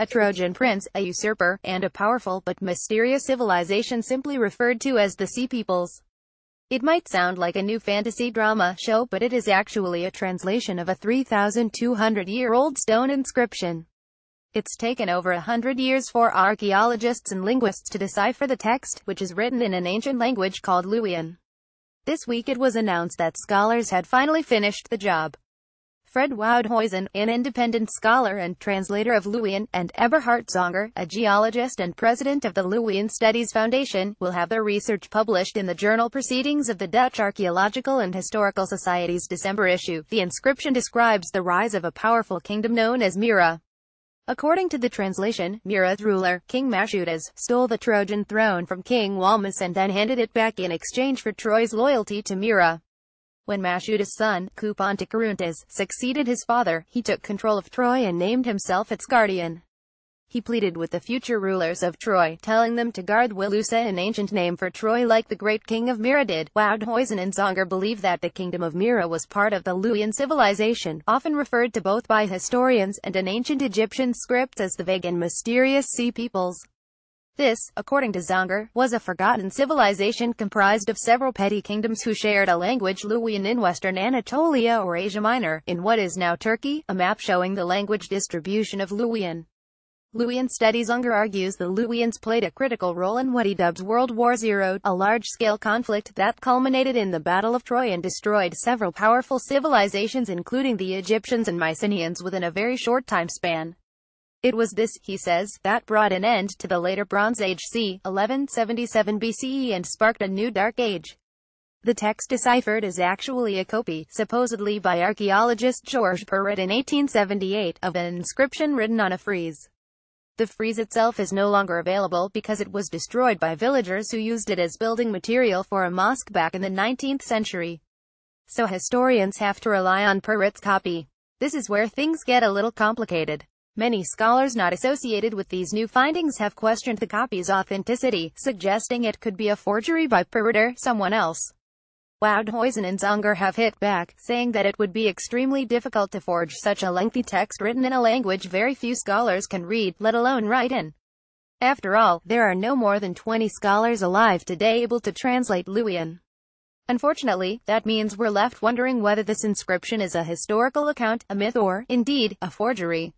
a Trojan prince, a usurper, and a powerful but mysterious civilization simply referred to as the Sea Peoples. It might sound like a new fantasy drama show, but it is actually a translation of a 3,200-year-old stone inscription. It's taken over 100 years for archaeologists and linguists to decipher the text, which is written in an ancient language called Luwian. This week it was announced that scholars had finally finished the job. Fred Woudhuizen, an independent scholar and translator of Luwian, and Eberhard Zangger, a geologist and president of the Luwian Studies Foundation, will have their research published in the journal Proceedings of the Dutch Archaeological and Historical Society's December issue. The inscription describes the rise of a powerful kingdom known as Mira. According to the translation, Mira's ruler, King Mashudas, stole the Trojan throne from King Walmus and then handed it back in exchange for Troy's loyalty to Mira. When Mashudas' son, Kupantikarundis, succeeded his father, he took control of Troy and named himself its guardian. He pleaded with the future rulers of Troy, telling them to guard Willusa, an ancient name for Troy, like the great king of Mira did. Woudhuizen and Zangger believe that the kingdom of Mira was part of the Luwian civilization, often referred to both by historians and in ancient Egyptian scripts as the vague and mysterious Sea Peoples. This, according to Zangger, was a forgotten civilization comprised of several petty kingdoms who shared a language, Luwian, in western Anatolia or Asia Minor, in what is now Turkey. A map showing the language distribution of Luwian. Luwian Studies Zangger argues the Luwians played a critical role in what he dubs World War II, a large-scale conflict that culminated in the Battle of Troy and destroyed several powerful civilizations, including the Egyptians and Mycenaeans, within a very short time span. It was this, he says, that brought an end to the later Bronze Age c. 1177 BCE and sparked a new Dark Age. The text deciphered is actually a copy, supposedly by archaeologist Georges Perrot in 1878, of an inscription written on a frieze. The frieze itself is no longer available because it was destroyed by villagers who used it as building material for a mosque back in the 19th century. So historians have to rely on Perrot's copy. This is where things get a little complicated. Many scholars not associated with these new findings have questioned the copy's authenticity, suggesting it could be a forgery by Perrot or someone else. Woudhuizen and Zangger have hit back, saying that it would be extremely difficult to forge such a lengthy text written in a language very few scholars can read, let alone write in. After all, there are no more than 20 scholars alive today able to translate Luwian. Unfortunately, that means we're left wondering whether this inscription is a historical account, a myth, or, indeed, a forgery.